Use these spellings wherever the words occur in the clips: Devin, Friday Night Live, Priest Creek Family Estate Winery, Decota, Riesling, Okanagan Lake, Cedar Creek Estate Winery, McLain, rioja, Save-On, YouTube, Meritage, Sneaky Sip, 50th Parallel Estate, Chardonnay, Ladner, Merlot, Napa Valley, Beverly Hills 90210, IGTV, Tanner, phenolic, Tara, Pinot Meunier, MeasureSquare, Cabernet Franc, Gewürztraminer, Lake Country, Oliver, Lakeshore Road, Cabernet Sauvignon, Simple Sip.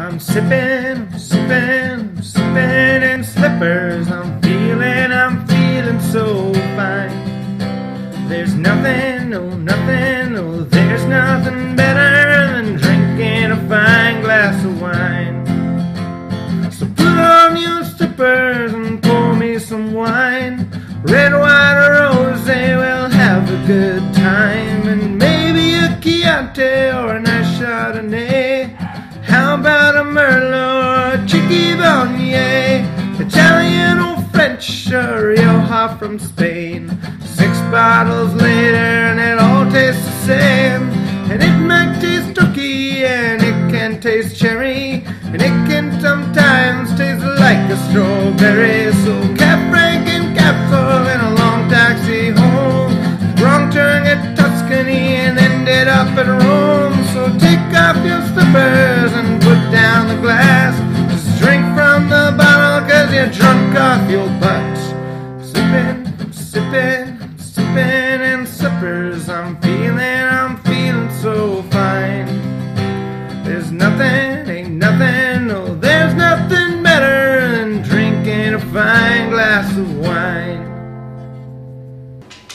I'm sipping, sipping, sipping in slippers. I'm feeling so fine. There's nothing, oh, nothing, oh, there's nothing better than drinking a fine glass of wine. So put on your slippers and pour me some wine. Red, wine, or rosé, we'll have a good time. And maybe a Chianti or a nice Chardonnay. How about a Merlot or a Cheeky Bonnier? Italian or French or Rioja from Spain. 6 bottles later and it all tastes the same. And it might taste turkey and it can taste cherry. And it can sometimes taste like a strawberry. So Cab Franc and capsule in a long taxi home. Wrong turn at Tuscany and ended up at Rome. So take off your slippers and put down the glass. Just drink from the bottle cause you're drunk off your butt. Sippin', sippin', sippin' in slippers. I'm feelin' so fine. There's nothing, ain't nothing, no, there's nothing better than drinking a fine glass of wine.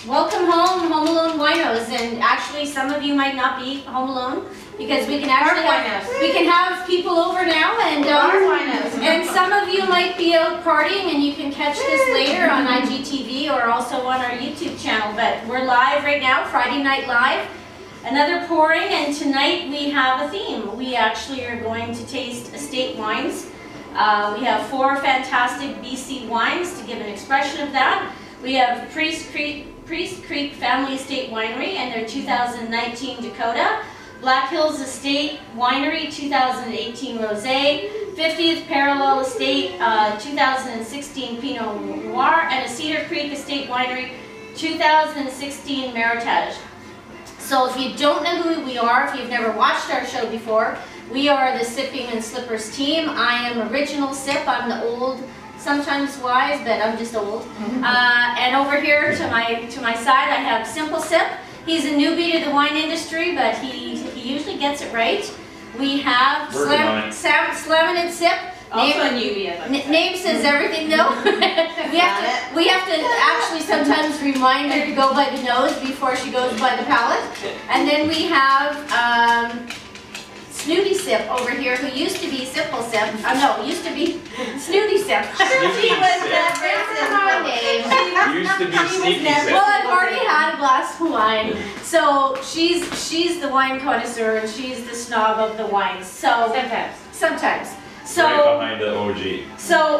Welcome home, Home Alone Winos, and actually some of you might not be home alone because we can actually have people over now, and some of you might be out partying, and you can catch this later on IGTV or also on our YouTube channel. But we're live right now, Friday Night Live. Another pouring, and tonight we have a theme. We actually are going to taste estate wines. We have 4 fantastic BC wines to give an expression of that. We have Priest Creek Family Estate Winery and their 2019 Decota, Black Hills Estate Winery 2018 Rosé, 50th Parallel Estate 2016 Pinot Noir, and a Cedar Creek Estate Winery 2016 Meritage. So if you don't know who we are, if you've never watched our show before, we are the Sipping and Slippers team. I am Original Sip. I'm the old, sometimes wise, but I'm just old. And over here to my side, I have Simple Sip. He's a newbie to the wine industry, but he usually gets it right. We have Slammin' and Sip. Also a newbie, I like name says everything though. we have to actually sometimes remind her to go by the nose before she goes by the palate. And then we have Snooty Sip over here, who used to be Simple Sip. Used to be Snooty Sip. Snooty was never my name. Used to be Sneaky Sip. Well, I've already had a glass of wine. So she's the wine connoisseur and she's the snob of the wines. So sometimes. So right behind the OG.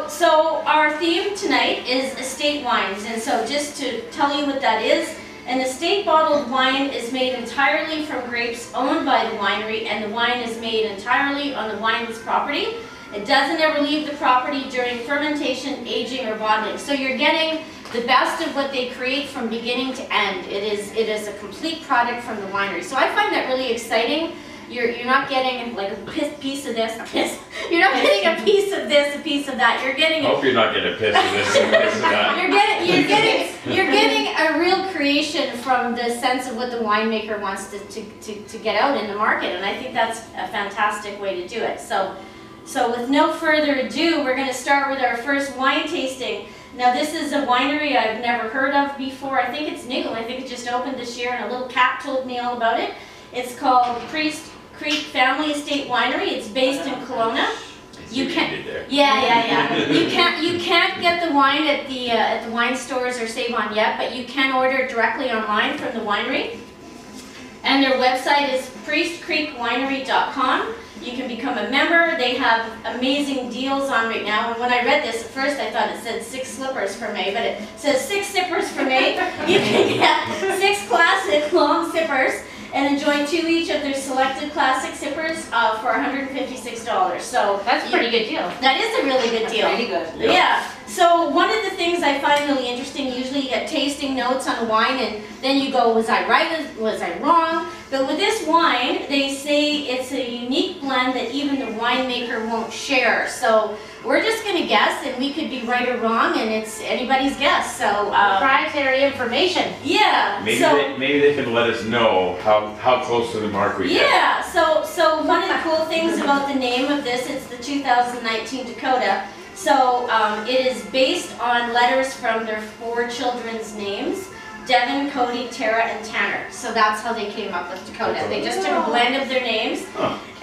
So our theme tonight is estate wines, and so just to tell you what that is. An estate bottled wine is made entirely from grapes owned by the winery, and the wine is made entirely on the wine's property. It doesn't ever leave the property during fermentation, aging, or bottling. So you're getting the best of what they create from beginning to end. It is a complete product from the winery. So I find that really exciting. You're not getting like a piece of this, a piss. You're not getting a piece of this, a piece of that. You're getting. Hope you're not getting a piece of this, a piece of that. You're getting a real creation from the sense of what the winemaker wants to get out in the market, and I think that's a fantastic way to do it. So with no further ado, we're going to start with our first wine tasting. Now this is a winery I've never heard of before. I think it's new. I think it just opened this year, and a little cat told me all about it. It's called Priest Creek Family Estate Winery. It's based in Kelowna. You can't get the wine at the wine stores or Save On yet, but you can order it directly online from the winery. And their website is priestcreekwinery.com. You can become a member. They have amazing deals on right now. And when I read this at first, I thought it said 6 slippers for May, but it says 6 sippers for May. You can get 6 classic long sippers and enjoy 2 each of their selected classic sippers for $156. So that's a pretty good deal. That is a really good deal. Pretty good. Yep. Yeah. So one of the things I find really interesting, usually you get tasting notes on a wine, and then you go, was I right? Was I wrong? But with this wine, they say it's a unique blend that even the winemaker won't share. So we're just going to guess, and we could be right or wrong, and it's anybody's guess. So proprietary information. Yeah. Maybe they can let us know how close to the mark we get. Yeah. So one of cool things about the name of this. It's the 2019 Decota. So it is based on letters from their four children's names, Devin, Cody, Tara, and Tanner. So that's how they came up with Decota. They just took a blend of their names.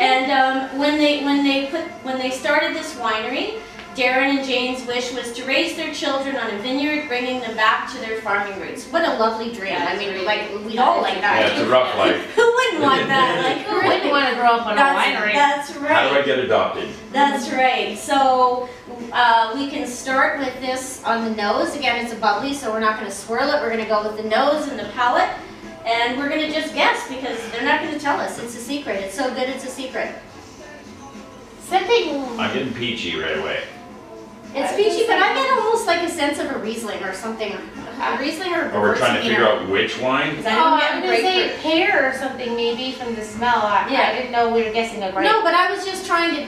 And when they started this winery, Darren and Jane's wish was to raise their children on a vineyard, bringing them back to their farming roots. What a lovely dream. I mean, like, we all like that. Yeah, it's a rough life. Who wouldn't want that? Like, who wouldn't want to grow up on a winery? That's right. How do I get adopted? That's right. So we can start with this on the nose. Again, it's a bubbly, so we're not going to swirl it. We're going to go with the nose and the palate, and we're going to just guess because they're not going to tell us. It's a secret. It's so good, it's a secret. Sipping. I'm getting peachy right away. It's peachy, but I get almost like a sense of a Riesling or something. A Riesling or a Gewürztraminer. We're trying to figure out which wine. Oh, I'm going to say pear or something maybe from the smell. I didn't know we were guessing a grape. No, but I was just trying to,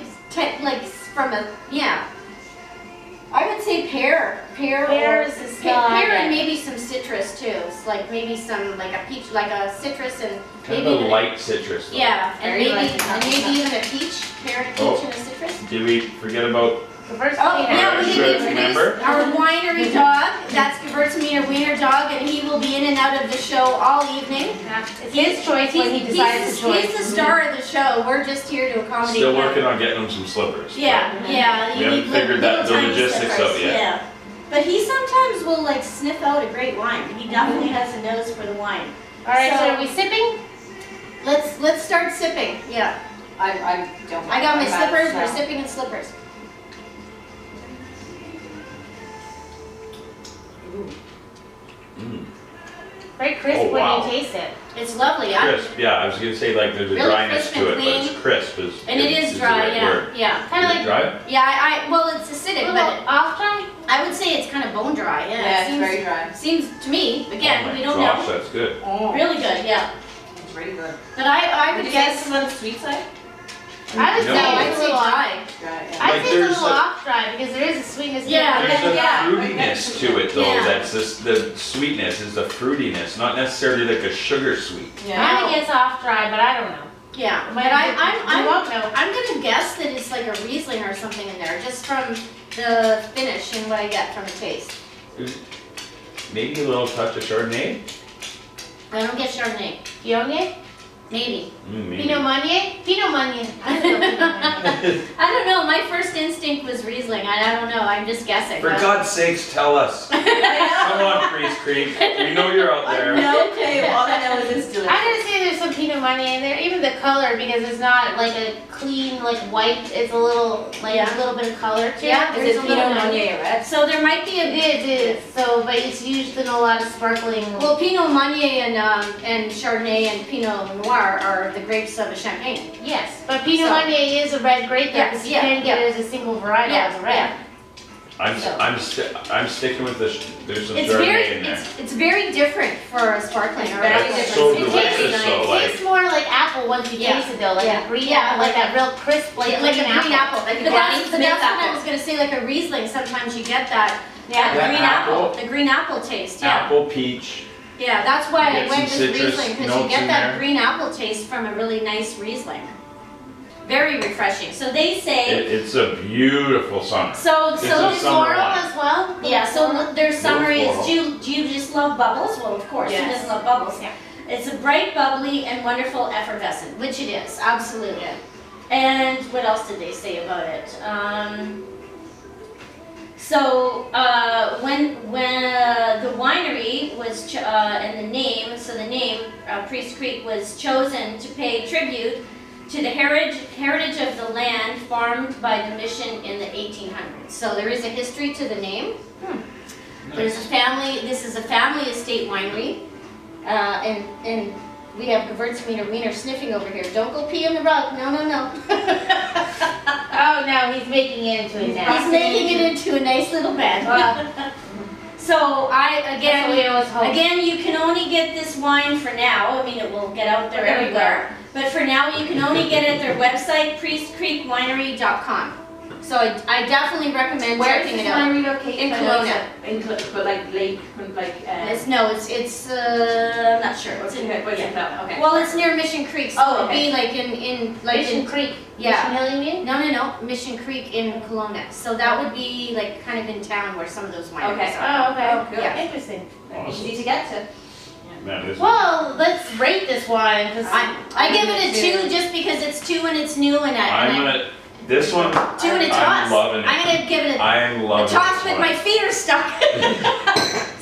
I would say pear. Pear is the smell. Pear and maybe some citrus too. It's like maybe some, like a peach, like a citrus and maybe kind of a light citrus. Though. Yeah, and maybe even a peach. Pear and peach and a citrus. Did we forget about? We didn't introduce our winery dog. That's Gewürztraminer Wiener Dog, and he will be in and out of the show all evening. Yeah. It's his choice when he decides to. He's the star of the show. We're just here to accommodate. Still working on getting him some slippers. Yeah, yeah. We haven't figured that the logistics of yet. Yeah, but he sometimes will like sniff out a great wine. He definitely has a nose for the wine. All right, so are we sipping? Let's start sipping. Yeah. I don't. I got my slippers. We're sipping in slippers. Mm. Very crisp when you taste it. It's lovely. Crisp, yeah. I was going to say like there's a really dryness to it, but it's crisp. It is dry, yeah. Kind of like dry? Yeah, well it's acidic, but off dry? I would say it's kind of bone dry. Yeah, it's very dry. Seems to me, again, we don't know. That's good. Oh. Really good, yeah. It's really good. But I would guess on the sweet side? I would say it's a little dry. I'd say it's a little off dry because there is a sweetness. Yeah, there's a fruitiness to it though. Yeah. That's the sweetness is the fruitiness, not necessarily like a sugar sweet. Yeah, I think it's off dry, but I don't know. Yeah, but I'm gonna guess that it's like a Riesling or something in there, just from the finish and what I get from the taste. Maybe a little touch of Chardonnay. I don't get Chardonnay. You don't get? Maybe. Pinot Meunier? Pinot Meunier. I don't know. My first instinct was Riesling. I don't know. I'm just guessing. For God's sakes, tell us. Come on, Priest Creek. We know you're out there. I'm going to say there's some Pinot Meunier in there. Even the color, because it's not like a clean, like white. It's a little, like a little bit of color to it. Yeah, there's a Pinot Meunier, right? So there might be a bit. But it's used in a lot of sparkling. Well, Pinot Meunier and Chardonnay and Pinot Noir are the grapes of a champagne. Yes, but Pinot Meunier is a red grape because you can't get it as a single varietal as a red. Yeah. I'm sticking with this. There's some Chardonnay in there. It's very different for a sparkling. It tastes more like apple once you taste it though, like a green apple, like that real crisp, like a green apple. But that's what I was going to say, like a Riesling. Sometimes you get that. Yeah, the green apple taste. Yeah. Apple peach. Yeah, that's why I went with Riesling, because you get that green apple taste from a really nice Riesling. Very refreshing. So they say... It's a beautiful summer. So there's floral as well? Yeah, so their summary is, do you just love bubbles? Well, of course, who doesn't love bubbles? Yeah. It's a bright, bubbly, and wonderful effervescent, which it is, absolutely. Yeah. And what else did they say about it? So when the winery was the name Priest Creek was chosen to pay tribute to the heritage of the land farmed by the mission in the 1800s. So there is a history to the name. Nice. There's a family. This is a family estate winery, and we have Gewürztraminer Wiener sniffing over here. Don't go pee on the rug. No, no, no. Oh no, he's making it into a nice. He's making it into a nice little bed. Wow. So again, you can only get this wine for now. I mean, it will get out there everywhere. But for now, you can only get it at their website, priestcreekwinery.com. So I definitely recommend checking it out. In Kelowna. But like Lake, like... No, I'm not sure. It's in, okay. Well, it's near Mission Creek, so it would be like in Mission Creek? Yeah. Mission Hill, you mean? No, no, no. Mission Creek in Kelowna. So that would be like kind of in town where some of those wineries are. Oh, okay. Oh, cool. Yeah. Interesting. Awesome. Easy to get to. Man, well, let's rate this wine. I give it a 2 just because it's 2 and it's new, and I'm gonna give it a toss, but my feet are stuck.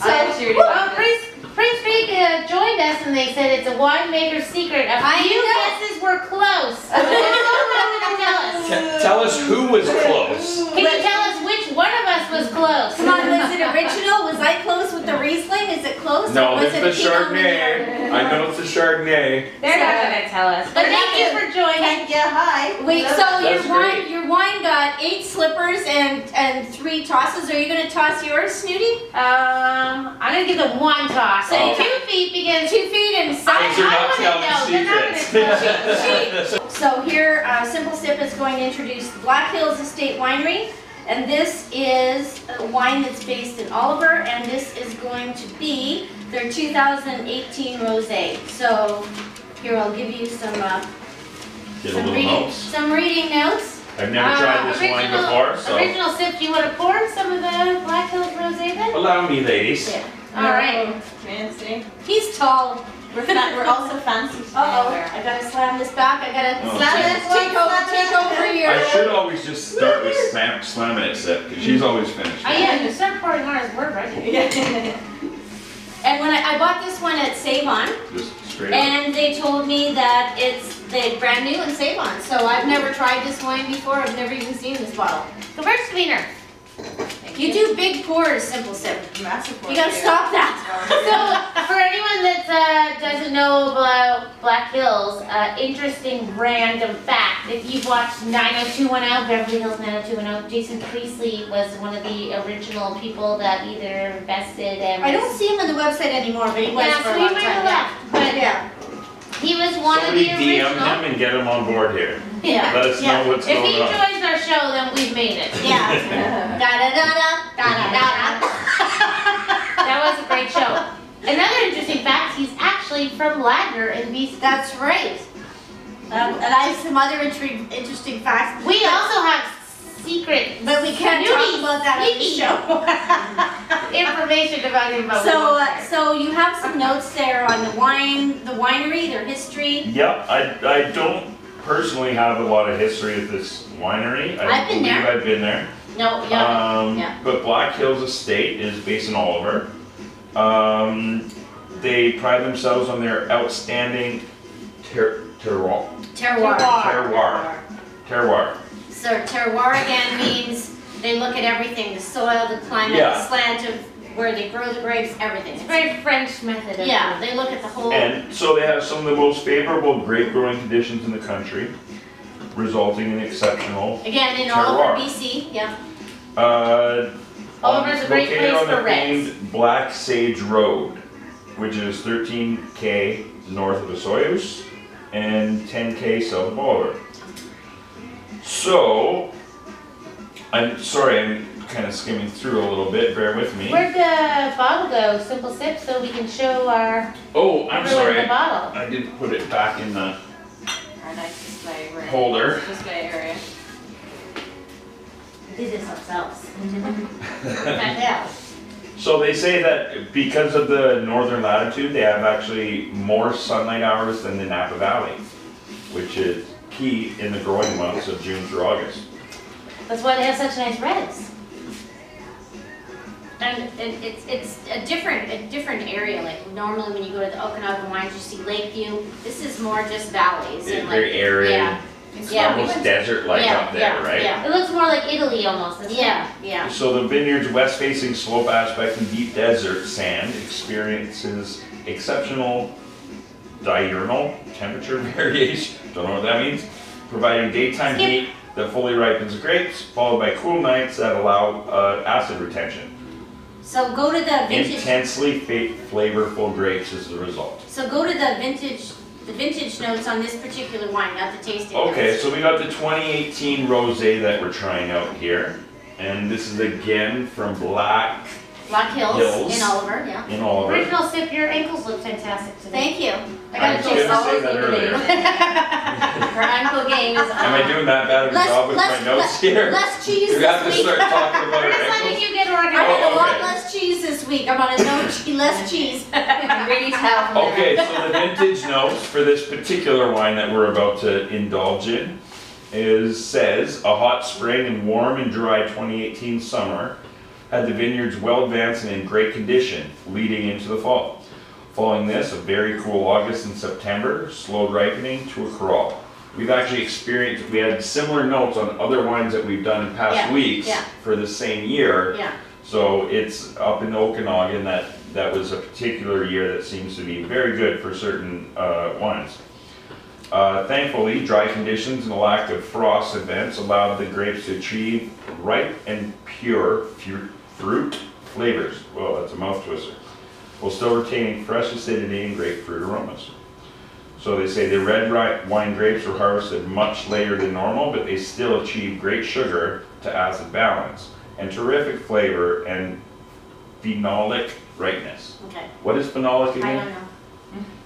So, well, Priest Creek joined us and they said it's a winemaker's secret. A few guesses were close. Tell us who was close. Can you tell us which one of us was close? Come on, was it original? Was I close with the Riesling? Is it close? No, it's the Chardonnay. I know it's the Chardonnay. They're not going to tell us. But thank you for joining. Yeah, hi. Wait, so your wine got 8 slippers and 3 tosses. Are you going to toss yours, Snooty? I'm going to give them 1 toss. So 2 feet begins 2 feet inside. I want to know. So here, Simple Sip is going to introduce Black Hills Estate Winery, and this is a wine that's based in Oliver, and this is going to be their 2018 rosé. So here I'll give you some reading notes. I've never tried this wine before. So. Original Sip, do you want to pour some of the Black Hills rosé then? Allow me, ladies. Yeah. All right. Fancy. He's tall. We're also fancy. Uh-oh. I gotta slam this back. I gotta take over your... I should always just start with slamming it, Sip, because she's always finished. I am. You start pouring ours. We're ready. And when I bought this one at Save-On, and they told me that it's brand new in Save-On, so I've never tried this wine before. I've never even seen this bottle. Gewürztraminer. You do big pours, Simple Sip. Massive pours. You gotta stop that. So, for anyone that doesn't know about Black Hills, interesting random fact. If you've watched 90210, Beverly Hills 90210, Jason Priestley was one of the original people that either invested and... I don't see him on the website anymore, but he was for a long time. He was one of the original. DM him and get him on board here. Yeah. Let us know what's going on. If he joins our show, then we've made it. Yeah. Da da da da da da da. That was a great show. Another interesting fact: he's actually from Ladner in BC. That's right. And I have some other interesting facts. We also have secret, but we can't talk about that on the show. Information about him. So you have some notes there on the wine, the winery, their history. Yep, I don't personally have a lot of history at this winery. I believe I've been there. No, yeah. But Black Hills Estate is based in Oliver. They pride themselves on their outstanding terroir. So terroir again means they look at everything, the soil, the climate, the slant of where they grow the grapes, everything. It's a very French method of they look at the whole... And so they have some of the most favorable grape growing conditions in the country, resulting in exceptional Again, in Oliver, BC, Oliver's a great place for reds. Black Sage Road, which is 13K north of Osoyoos and 10K south of Oliver. So, I'm sorry, I'm kind of skimming through a little bit, bear with me. Where'd the bottle go, Simple Sip, so we can show our... Oh, I'm sorry, the bottle. I did put it back in the holder. Nice display area. We did this ourselves. So they say that because of the northern latitude, they have actually more sunlight hours than the Napa Valley, which is key in the growing months of June through August. That's why they have such nice reds. And it's a different area. Like normally when you go to the Okanagan wines, you see lake view. This is more just valleys. It's very arid. Yeah. It's almost desert-like up there, right? Yeah. It looks more like Italy almost. Yeah. So the vineyard's west-facing slope aspect and deep desert sand experiences exceptional diurnal temperature variation. Don't know what that means. Providing daytime heat that fully ripens grapes, followed by cool nights that allow acid retention. So go to the vintage... Intensely flavorful grapes is the result. So go to the vintage the vintage notes on this particular wine, not the tasting notes. Okay, so we got the 2018 rosé that we're trying out here. And this is again from Black Hills in Oliver, yeah. In Oliver. Original sip, your ankles look fantastic today. Thank you. I was going to say that earlier. Her ankle game is on. Am I doing that bad of a job with my notes here? Less cheese this week. We have to start talking about her ankles. You get organized. I had a lot less cheese this week. I'm on a less cheese. Okay, so the vintage notes for this particular wine that we're about to indulge in says a hot spring and warm and dry 2018 summer had the vineyards well advanced and in great condition leading into the fall. Following this, a very cool August and September, slow ripening to a crawl. We've actually experienced, we had similar notes on other wines that we've done in past weeks for the same year. Yeah. So it's up in Okanagan, that was a particular year that seems to be very good for certain wines. Thankfully, dry conditions and the lack of frost events allowed the grapes to achieve ripe and pure fruit flavors. Well, that's a mouth twister. While still retaining fresh acidity and grapefruit aromas. So they say the red wine grapes were harvested much later than normal, but they still achieved great sugar to acid balance and terrific flavor and phenolic brightness. Okay. What is phenolic again? I don't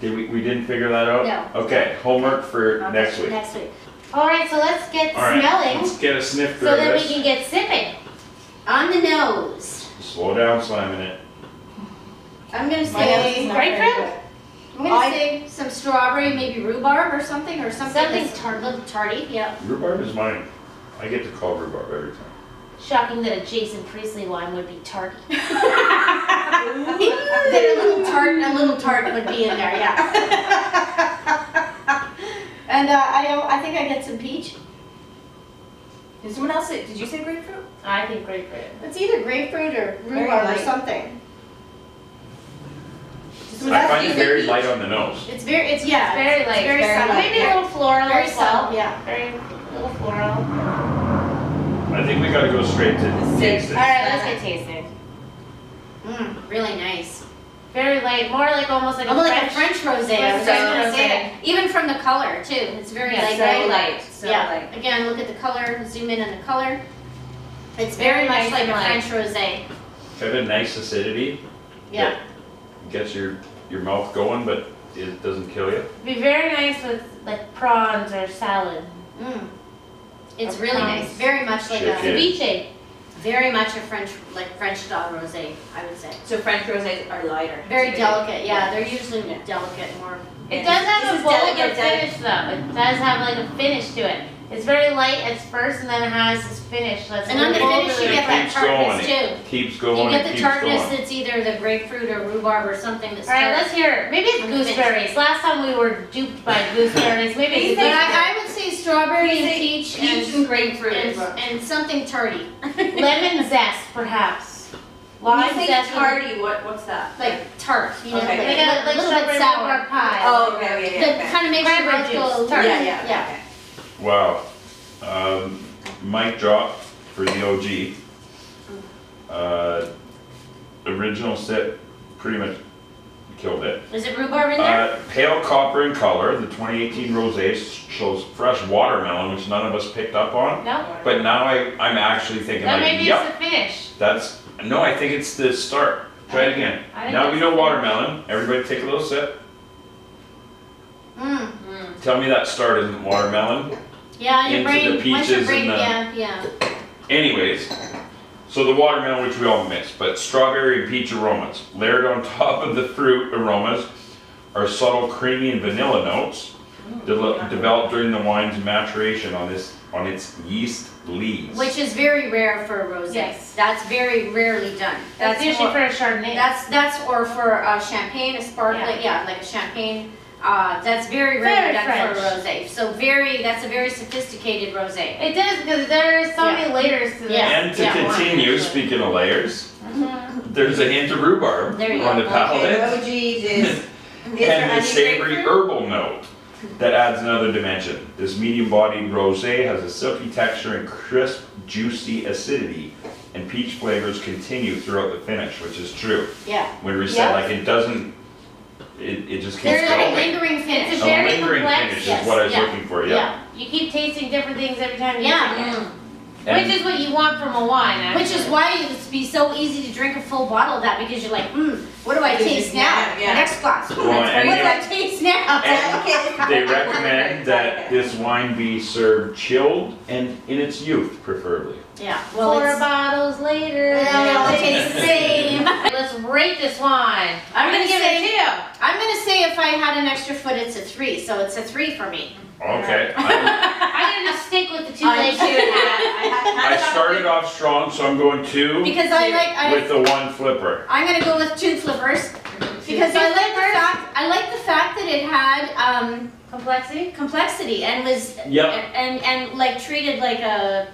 know. We didn't figure that out? No. Okay, homework for next week. Next week. All right, so let's get smelling. Let's get a sniff through this. So that we can get sipping. On the nose. Slow down slamming it. I'm going to say grapefruit. I'm going to say some strawberry, maybe rhubarb or something. Something's tart, little tarty, yeah. Rhubarb is mine. I get to call rhubarb every time. Shocking that a Jason Priestley wine would be tarty. That a little tart would be in there, yeah. And I think I get some peach. Did someone else say, did you say grapefruit? I think grapefruit. It's either grapefruit or rhubarb or something. I find it very light on the nose. It's very light. It's very subtle. Maybe a little floral as well. Yeah, very little floral. I think we gotta go straight to taste. All right, let's get tasted. Mm, really nice. Very light, more like almost like a French rosé. Even from the color too, it's very light. So light. Again, look at the color. Zoom in on the color. It's very much like a French rosé. Kind of a nice acidity. Yeah. Gets your mouth going, but it doesn't kill you. It'd be very nice with like prawns or salad. Mm. It's really nice, very much like a ceviche. Very much a French style rosé, I would say. So French rosés are lighter. Very delicate, yeah. They're usually delicate, more. It does have a delicate finish though. It does have like a finish to it. It's very light at first, and then it has this finish. And on the finish, you get that tartness too. Keeps going. You get the tartness that's either the grapefruit or rhubarb or something that's. All right, let's hear. Maybe it's gooseberries. Last time we were duped by gooseberries. Maybe it's gooseberries. Strawberry and peach and grapefruit and something tarty. Lemon zest, perhaps. Lime zest. Tarty. What's that? Like tart. You know, like a little bit sour pie. Oh, okay. That kind of makes your mouth go tart. Yeah. Okay. Wow. Mic drop for the OG. Original sip, pretty much. Killed it. Is it rhubarb in there? Pale copper in color. The 2018 rosé shows fresh watermelon, which none of us picked up on. No. But now I'm actually thinking that like, maybe it's the finish. No, I think it's the start. Try it again. Now we know watermelon. Everybody take a little sip. Mm. Mm. Tell me that start isn't watermelon. Yeah, your brain. Into the peaches and the... Yeah. Anyways. So the watermelon, which we all miss, but strawberry and peach aromas. Layered on top of the fruit aromas are subtle creamy and vanilla notes developed during the wine's maturation on its yeast lees. Which is very rare for a rosé. Yes. That's very rarely done. That's usually for a Chardonnay. That's or for a champagne, a sparkling, like a champagne. That's very rare for a rosé. So that's a very sophisticated rosé. It does, because there are so many layers to this. And to continue, speaking of layers, there's a hint of rhubarb on the palate. And the savory herbal note that adds another dimension. This medium-bodied rosé has a silky texture and crisp, juicy acidity. And peach flavors continue throughout the finish, which is true. Yeah. When we said, like, it doesn't It just keeps going. There's a lingering finish. It's a very complex finish is what I was looking for, yeah. You keep tasting different things every time you drink it. And which is what you want from a wine, actually. Which is why it would be so easy to drink a full bottle of that, because you're like, what do I taste now? Yeah. Next glass. Well, what do I taste now? They recommend that this wine be served chilled and in its youth, preferably. Yeah. Well, four bottles later, they taste the same. Let's rate this wine. I'm going to give it a 2. I'm going to say if I had an extra foot, it's a 3. So it's a 3 for me. Okay. I'm going to stick with the 2.5. I started off strong, so I'm going 2. Because with the 1 flipper. I'm going to go with 2 flippers. Because I like the fact that it had complexity and was and like treated like a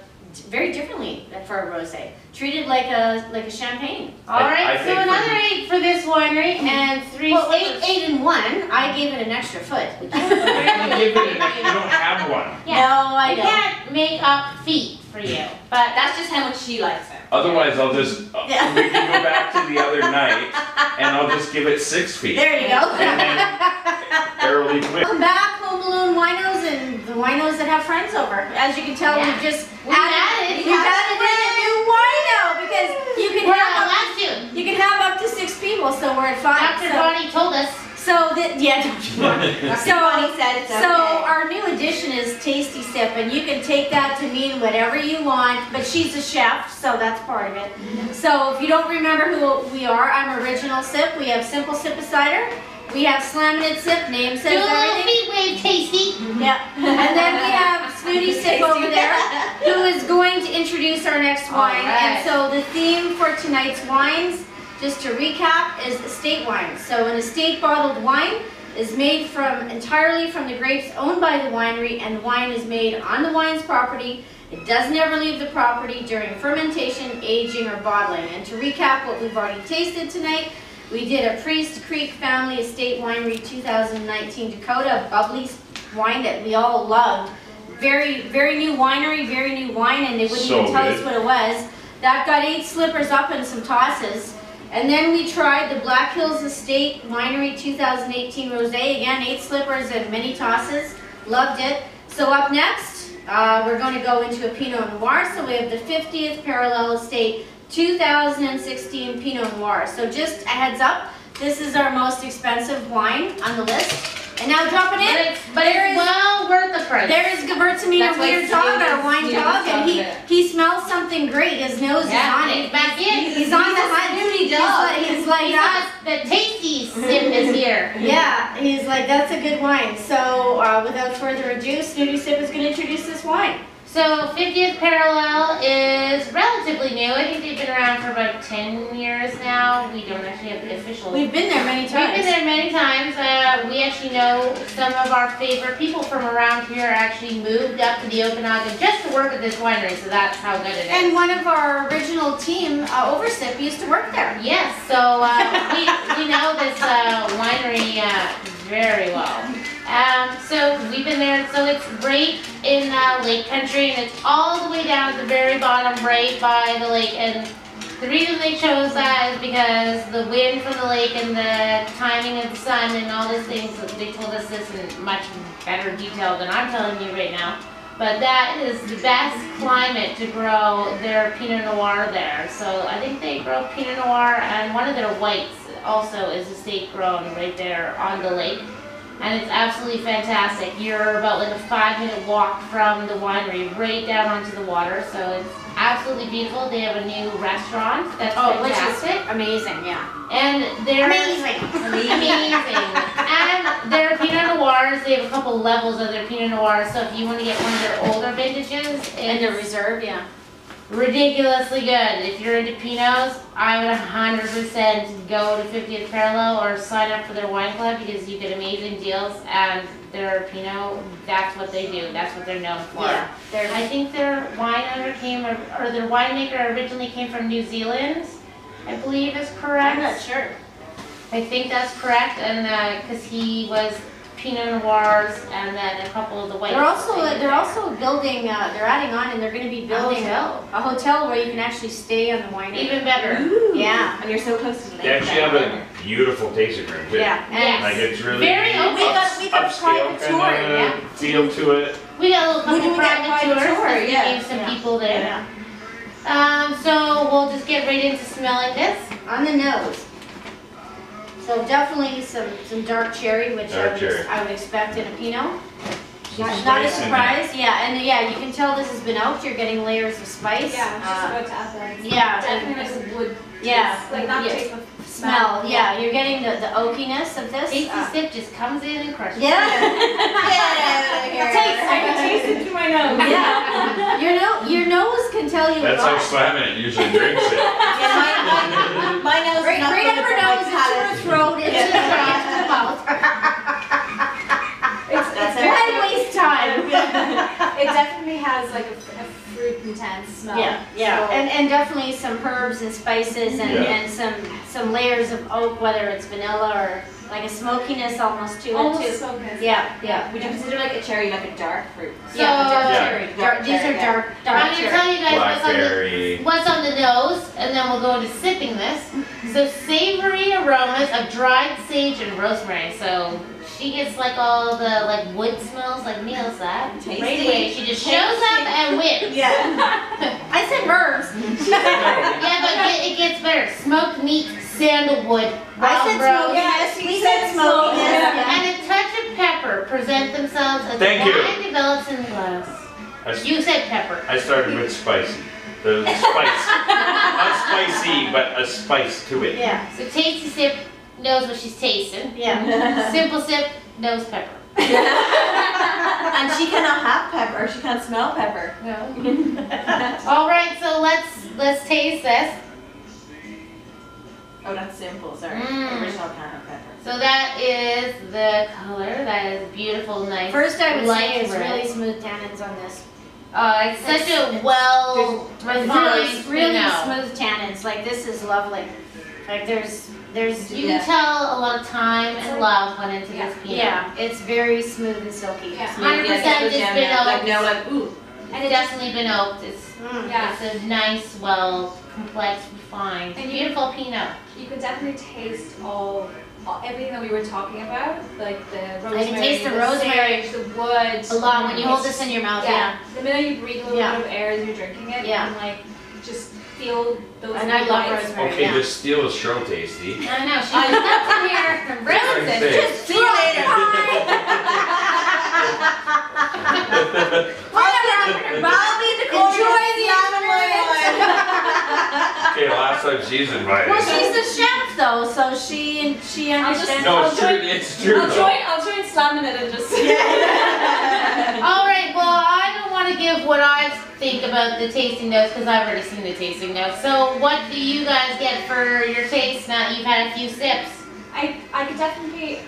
very differently for a rosé. Treated like a champagne. Alright, so another 8 for this winery and 3 well, slippers. 8 and 1. I gave it an extra foot. You don't have one. Yeah. No, I don't. Can't make up feet for you. But that's just how much she likes it. Otherwise, I'll just, we can go back to the other night and I'll just give it 6 feet. There you go. And then barely quit. Welcome back, Home Alone Winos and the winos that have friends over. As you can tell, we've just added wino, because you can have up to 6 people, so we're at 5. Dr. Bonnie told us. So Dr. Bonnie said it's okay. So our new addition is Tasty Sip, and you can take that to mean whatever you want. But she's a chef, so that's part of it. So if you don't remember who we are, I'm Original Sip. We have Simple Sip of Cider. We have Slammin' It Sip, name says everything. Do a little feet wave, Tasty. Yep. And then we have Snooty Sip over there, who is going to introduce our next wine. Right. And so the theme for tonight's wines, just to recap, is estate wine. So an estate bottled wine is made entirely from the grapes owned by the winery, and the wine is made on the wine's property. It does never leave the property during fermentation, aging, or bottling. And to recap what we've already tasted tonight, we did a Priest Creek Family Estate Winery 2019 Decota, bubbly wine that we all loved. Very, very new winery, very new wine, and they wouldn't even tell us what it was. That got 8 slippers up and some tosses. And then we tried the Black Hills Estate Winery 2018 Rosé. Again, 8 slippers and many tosses. Loved it. So up next, we're going to go into a Pinot Noir. So we have the 50th Parallel Estate 2016 Pinot Noir. So just a heads up, this is our most expensive wine on the list. And now drop it in. But it is well worth the price. There is Gewürztraminer, weird dog, our wine dog, and he smells something great. His nose is on it. He's back in. He's on the hunt. He's like, the tasty sip is here. Yeah, he's like, that's a good wine. So without further ado, Snooty Sip is going to introduce this wine. So 50th Parallel is relatively new. I think they've been around for about 10 years now. We don't actually have the official. We've been there many times. We actually know some of our favorite people from around here actually moved up to the Okanagan just to work at this winery, so that's how good it is. And one of our original team, Oversip, used to work there. Yes, so we know this winery very well. So we've been there, so it's right in Lake Country, and it's all the way down at the very bottom, right by the lake. And the reason they chose that is because the wind from the lake and the timing of the sun and all these things, they told us this in much better detail than I'm telling you right now. But that is the best climate to grow their Pinot Noir there. So I think they grow Pinot Noir, and one of their whites also is estate grown right there on the lake. And it's absolutely fantastic. You're about like a 5-minute walk from the winery, right down onto the water. So it's absolutely beautiful. They have a new restaurant that's fantastic. Which is amazing, yeah. And they're amazing. And their Pinot Noirs, they have a couple levels of their Pinot Noirs. So if you want to get one of their older vintages, and their reserve, ridiculously good. If you're into Pinots, I would 100% go to 50th Parallel or sign up for their wine club, because you get amazing deals, and their Pinot, that's what they do. That's what they're known for. Yeah, I think their wine owner their winemaker originally came from New Zealand, I believe is correct. I'm not sure. I think that's correct, and because he was Pinot Noirs, and then a couple of the whites. They're also building. They're adding on, and they're going to be building a hotel where you can actually stay on the winery. Even better. Ooh. Yeah, and you're so close to the lake. They actually have a beautiful tasting room too. Yeah, yes. Like it's really we got private tour. Yeah. Feel to it. We got a little couple private tours. We gave some people there. Yeah. So we'll just get right into smelling this on the nose. So definitely some dark cherry, which I would expect in a Pinot. Not a surprise, and you can tell this has been out. You're getting layers of spice. Yeah, I'm just about to definitely wood. Yeah, like not taste of smell. Yeah, you're getting the oakiness of this. Tasty sip just comes in and crushes. Yeah, I can taste it through my nose. Yeah, your nose can tell you. That's how Simon usually drinks it. My nose. Right up her nose, how to throat into the mouth. It definitely has like a fruit intense smell. Yeah, yeah, so, and definitely some herbs and spices and some layers of oak, whether it's vanilla or like a smokiness almost to it too. Almost smokiness. Yeah, yeah. Would you consider like a cherry like a dark fruit? So, yeah, dark cherry. These are dark. I'm gonna tell you guys what's on the nose, and then we'll go into sipping this. So savory aromas of dried sage and rosemary. So. She gets like all the like wood smells, like Neil's that. Tasty. Right, she just shows up and whips. Yeah. I said herbs. Yeah, but it gets better. Smoked meat, sandalwood, she said smokiness. And a touch of pepper present themselves as the wine develops in the glass. You said pepper. I started with spicy. The spice. Not spicy, but a spice to it. Yeah. So tasty sip. Knows what she's tasting. Yeah. Simple sip, knows pepper. And she cannot have pepper. She can't smell pepper. No. All right, so let's taste this. Oh, that's simple. Sorry, original kind of pepper. So that is the color. That is beautiful, nice. First, I would say it's really smooth tannins on this. It's such a well refined, really smooth tannins. Like this is lovely. Like you can tell a lot of time and love went into this Pinot. Yeah, it's very smooth and silky. 100% it's been oaked. And it's definitely been oaked. It's a nice, well, complex, refined, beautiful Pinot. You could definitely taste everything that we were talking about, like the rosemary. I can taste the rosemary, the wood. A lot when you hold this in your mouth. Yeah. The minute you breathe a little bit of air as you're drinking it, you can like just. Just steal a show, Tasty. I know, she's up in here from Branson. Just see you later. Whatever. I'll be in the corner. Enjoy the afternoon. Okay, last time she's invited. Well, she's the chef though, so she understands. No, it's true. I'll join slamming it and just. All right. Well, I don't want to give what I think about the tasting notes because I've already seen the tasting notes. So what do you guys get for your taste now that you've had a few sips? I definitely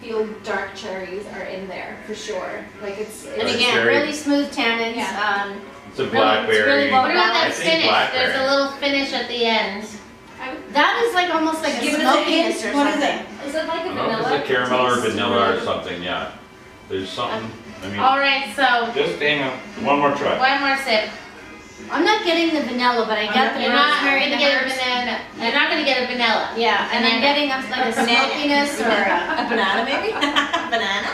feel dark cherries are in there for sure. Like really smooth tannins. Yeah. It's a blackberry. It's really well. What about that finish? There's a little finish at the end. That is like almost like a smokiness or something. What is it? Is it like a vanilla? It's like caramel or vanilla or something. Yeah. There's something. All right, so just one more try. One more sip. I'm not getting the vanilla, but I got the rosemary. You're not going to get a vanilla. Yeah, and I'm getting like a smokiness or a banana maybe. Banana.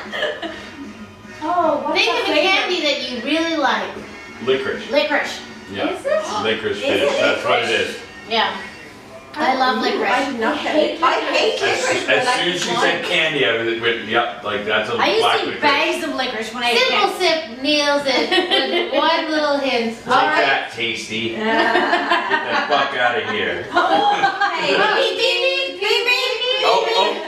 Think of a candy that you really like. Licorice. Licorice. Yeah. Is it? Licorice finish. That's what it is. Yeah. I love licorice. I hate licorice. As soon as she said candy, I was like that's a black licorice. I used to eat bags of licorice when I ate candy. Simple sip nails it with one little hint. Like that, Tasty. Get the fuck out of here. Beep, beep, beep, beep, beep,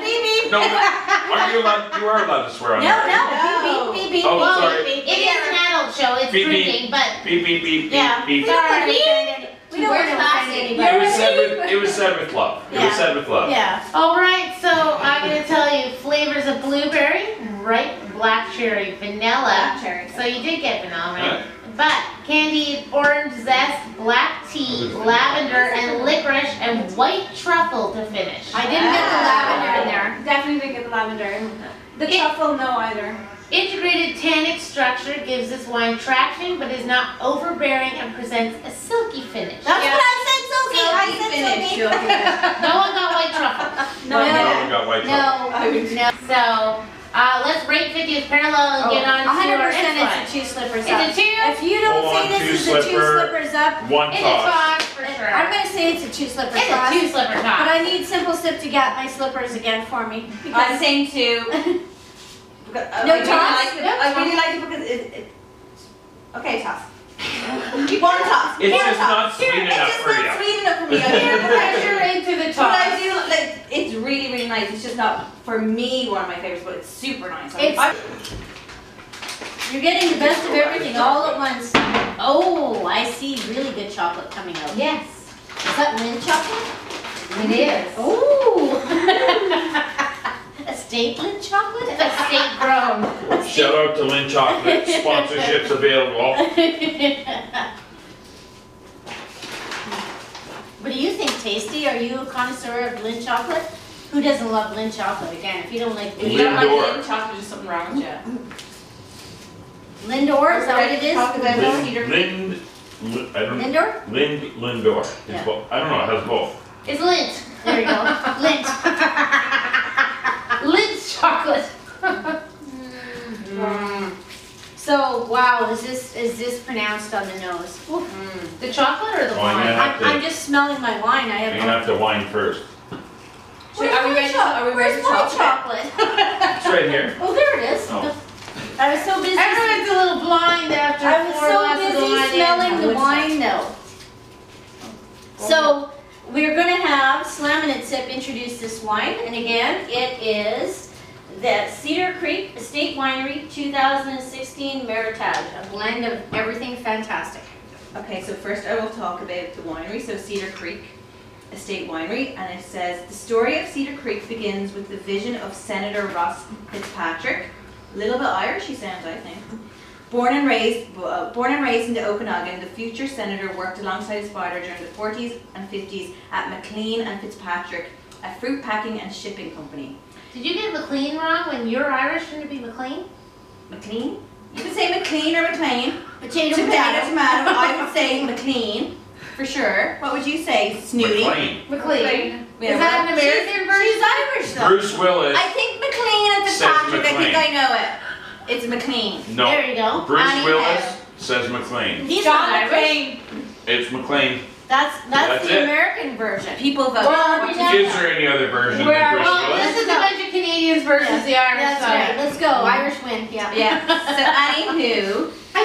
beep, beep. No, are you allowed? You are allowed to swear on that. No, beep, beep, beep, beep. Oh, sorry. It is an adult show. It's drinking, but beep, beep, beep, beep, beep. We don't want to offend anybody. It was said with love. Yeah. All right, so I'm going to tell you flavors of blueberry, black cherry, vanilla. Black cherry. So you did get vanilla, right? But candy, orange zest, black tea, lavender, and licorice, and white truffle to finish. I didn't get the lavender in there. Definitely didn't get the lavender. The truffle, no either. Integrated tannic structure gives this wine traction, but is not overbearing and presents a silky finish. That's what I said, silky. Silky finish. No one got white truffle. No, no one got white truffle. No. So let's break 50th parallel and get on to our next one. 100% it's a two slippers up. Is it two? If you don't say this is a two slippers up, it's a five for sure. I'm going to say it's a two slippers up. It's a two slipper top. But I need Simple Sip to get my slippers again for me. I'm saying two. I really like it because okay, toss. You want to toss. It's just not sweet enough for you. It's just not sweet enough for me. I can't pressure into the toss. But I do, like, it's really, really nice. It's just not, for me, one of my favorites, but it's super nice. You're getting the best of everything all at once. Oh, I see really good chocolate coming out. Yes. Is that mint chocolate? It is. Ooh. A state Lynn Chocolate? It's a state grown. Shout out to Lynn Chocolate. Sponsorships available. What do you think, Tasty? Are you a connoisseur of Lynn Chocolate? Who doesn't love Lynn Chocolate? Again, if you don't like Lynn Chocolate, there's something wrong with you. Lindor? Is that what it is? Lindor? Yeah. I don't know. It has both. It's Lint. There you go. Lint. Lind's chocolate. So wow, is this pronounced on the nose? The chocolate or the wine? I'm just smelling my wine. I have. You have the wine first. Where's my chocolate? It's right here. Oh, there it is. Oh. I was so busy. Everyone's a little blind after four glasses of wine. I was so busy smelling the wine though. So. We're going to have Slam and Sip introduce this wine, and again, it is the Cedar Creek Estate Winery 2016 Meritage, a blend of everything fantastic. Okay, so first I will talk about the winery, so Cedar Creek Estate Winery, and it says, the story of Cedar Creek begins with the vision of Senator Ross Fitzpatrick, a little bit Irish he sounds, I think. Born and raised in the Okanagan, the future senator worked alongside his father during the 40s and 50s at McLain and Fitzpatrick, a fruit packing and shipping company. Did you get McLain wrong when you're Irish? Shouldn't it be McLain? McLain? You could say McLain or McLain. Potato, tomato. I would say McLain for sure. What would you say? Snooty? McLain. Is that an American version? She's Irish though. Bruce Willis. I think McLain at Fitzpatrick. I think I know it. It's McLain. No. There you go. Bruce Willis says McLain. He's not McLain. It's McLain. That's the American version. People vote. Well, is there any other version than Bruce Willis? This is a bunch of Canadians versus the Irish side. Right. Let's go. Irish win. Yeah. Yeah. So anywho, I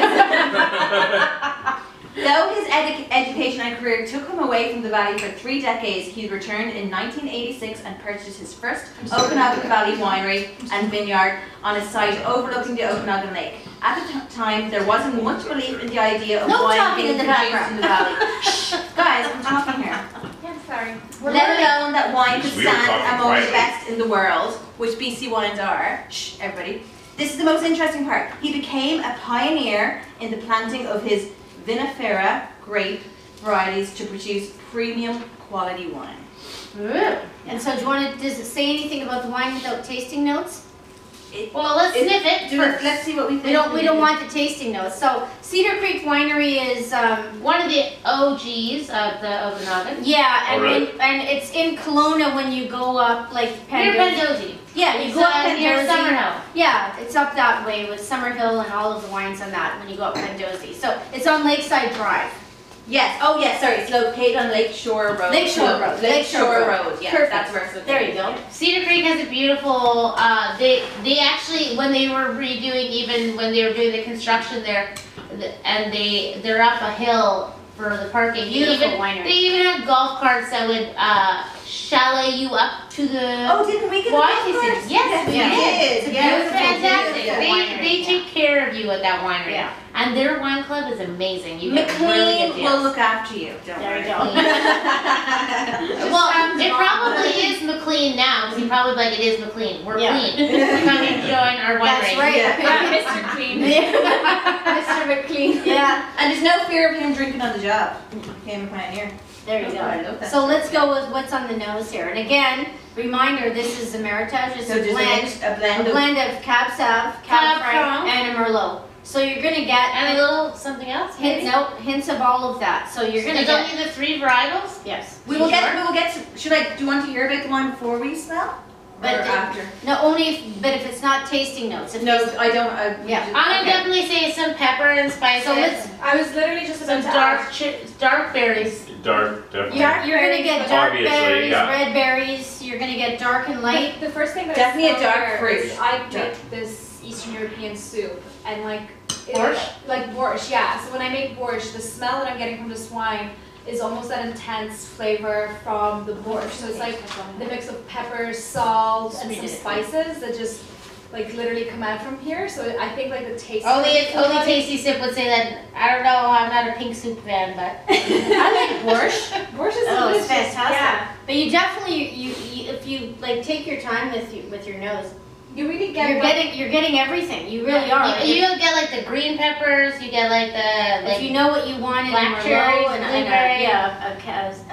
was siding with the Canadians. Though his education and career took him away from the valley for 3 decades, he returned in 1986 and purchased his first Okanagan Valley winery and vineyard on a site overlooking the Okanagan Lake. At the time, there wasn't much belief in the idea of wine being produced in the valley. Guys, I'm talking here. Yeah, I'm sorry. Let alone that wine could stand among the best in the world, which BC wines are. Shh, everybody. This is the most interesting part. He became a pioneer in the planting of his vinifera grape varieties to produce premium quality wine. Yeah. And so, do you want to? Does it say anything about the wine without tasting notes? Well, let's sniff it first. Let's see what we think. We don't want the tasting notes. So, Cedar Creek Winery is one of the OGs of the Okanagan. Yeah, and and it's in Kelowna when you go up like Pandoji. Yeah, you go up near Summerhill. Yeah, it's up that way with Summerhill and all of the wines on that when you go up Pandoji. So it's on Lakeside Drive. Yes. Oh, yes. Sorry, it's located on Lakeshore Road. Lakeshore Road. Yeah, perfect. That's where it's located. There you go. Yeah. Cedar Creek has a beautiful. They actually, when they were redoing, even when they were doing the construction there, and they're up a hill for the parking. They even had golf carts that would chalet you up to the. Oh, didn't we get golf carts? Yes, we did. It was fantastic. They take care of you at that winery. Yeah. And their wine club is amazing. McLain will look after you. Don't worry. Well, it probably is McLain now because you probably like it is McLain. We're clean. Come and join our winery. That's right. Yeah. Mr. Clean. Mr. McLain. Yeah. And there's no fear of him drinking on the job. He became a pioneer. There you go. Okay. So let's go with what's on the nose here. And again, reminder, this is a Meritage. It's a blend of Cab Sav, Cab Franc, and a Merlot. So you're going to get... And a little something else? Hints, no, hints of all of that. So you're going to get... There's only the three varietals? Yes. We will get... Should I... Do you want to hear about the one before we smell? But after? No, only if, but if it's not tasting notes. If I'm gonna definitely say some pepper and spices. So I was literally just about some dark berries. Dark, definitely. You're gonna get dark berries, red berries. You're gonna get dark and light. The first thing that definitely a dark fruit. I make this Eastern European soup and like borscht. Yeah. So when I make borscht, the smell that I'm getting from this wine is almost that intense flavor from the borscht. So it's like the mix of pepper, salt, and some spices that just like literally come out from here. So I think like the taste. Only Tasty Sip would say that. I don't know. I'm not a pink soup fan, but I like borscht. Borscht is delicious. Fantastic. Yeah, but you definitely if you like take your time with your nose. You really get you're getting everything. You really are. You'll get like the green peppers. You get like the if you know what you want in black cherries, blueberry. Yeah, a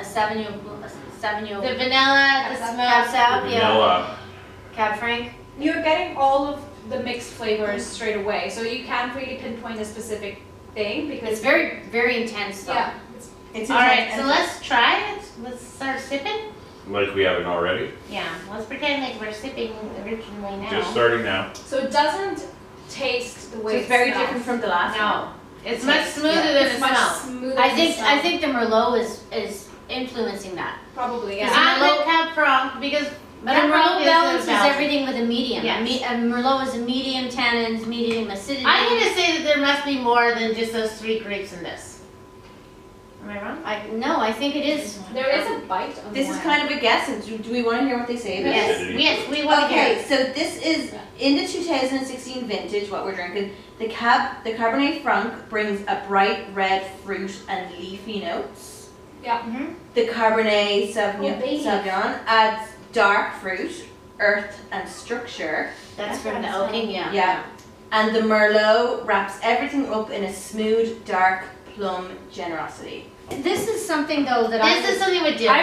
Sauvignon. The vanilla, the smoke. Vanilla. Cab Franc. You're getting all of the mixed flavors straight away, so you can't really pinpoint a specific thing because it's very, very intense. Though. Yeah. It's all right. So let's try it. Let's start sipping. Like we haven't already? Yeah, let's pretend like we're sipping originally now. Just starting now. So it doesn't taste the way so it's very smells. Different from the last one. No, it's much smoother than it smells. I think the Merlot is influencing that. Probably, yeah. I like Cab Franc because Merlot balances everything with a medium. Yes. Merlot is a medium tannins, medium acidity. I'm going to say that there must be more than just those three grapes in this. Am I wrong? No, I think it is. There is a bite on this. This is kind of a guess. Do we want to hear what they say about it? Yes, we want to hear. Okay, so this is in the 2016 vintage, what we're drinking. The Cabernet Franc brings a bright red fruit and leafy notes. Yeah. Mm-hmm. The Cabernet Sauvignon adds dark fruit, earth, and structure. That's from the oaking, yeah. And the Merlot wraps everything up in a smooth, dark, plum generosity. This is something though that I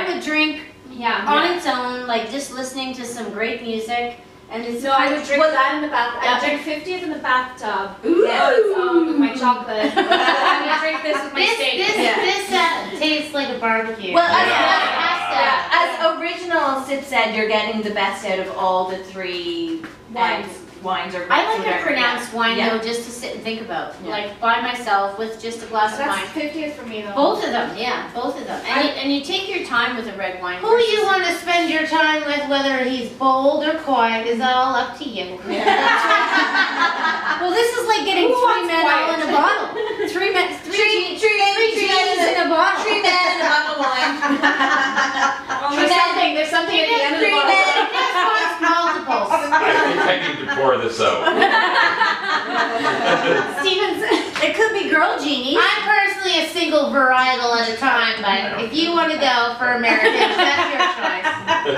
would drink on its own, like just listening to some great music. And it's I would drink that in the bathtub. I drink 50th in the bathtub. Ooh. With my chocolate. I'm gonna drink this with my steak. This tastes like a barbecue. Well, as Original Sip said, you're getting the best out of all the three wines. I like to pronounce wine though, just to sit and think about, like by myself with just a glass of wine. That's 50th for me though. Both of them, both of them. And you take your time with a red wine. Who you want to spend your time with, whether he's bold or quiet, is all up to you. Well, this is like getting three men all in a bottle. Three men in a bottle of wine. There's something at the end of the bottle. I need to pour this out. Stevens, it could be Girl Genie. I'm personally a single varietal at a time, but if you want to go for American, that's your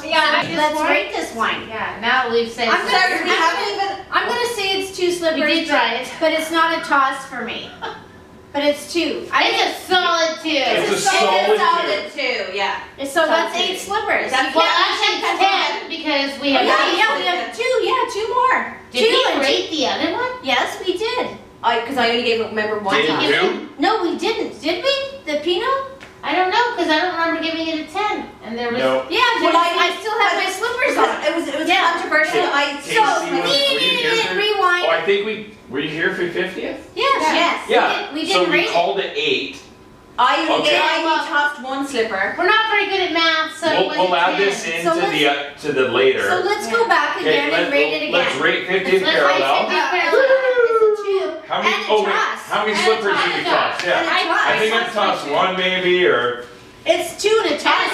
choice. Let's rate this wine. Yeah, now we've said. I'm going to say it's too slippery. We did try it, but it's not a toss for me. But it's two. It's a solid two. It's a solid two. Yeah. So that's eight slippers. That's ten because we have. We have two. Yeah, two more. Did we rate the other one? Yes, we did. Because I only gave one. No, we didn't. Did we? The Pinot? I don't know because I don't remember giving it a 10. And there was I still have my slippers on. It was controversial. Rewind. Oh, I think were you here for 50th? Yes. Yeah. We called it 8. I tossed one slipper. We're not very good at math, so we'll add this to the later. So let's go back again and rate it again. Let's rate 50th Parallel. How many slippers did you toss? Yeah. I think I tossed one maybe, or... It's two and a toss.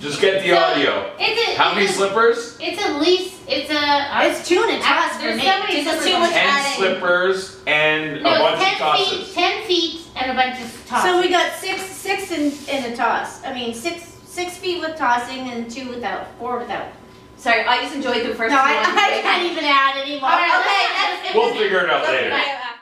Just get the audio. How many slippers? It's at least, it's two and a toss for me. It's 10 slippers and a bunch of tosses. 10 feet and a bunch of tosses. So we got six in a toss. I mean, six feet with tossing and four without. Sorry, I just enjoyed the first one. No, I can't even add any more. Right, we'll figure it out later.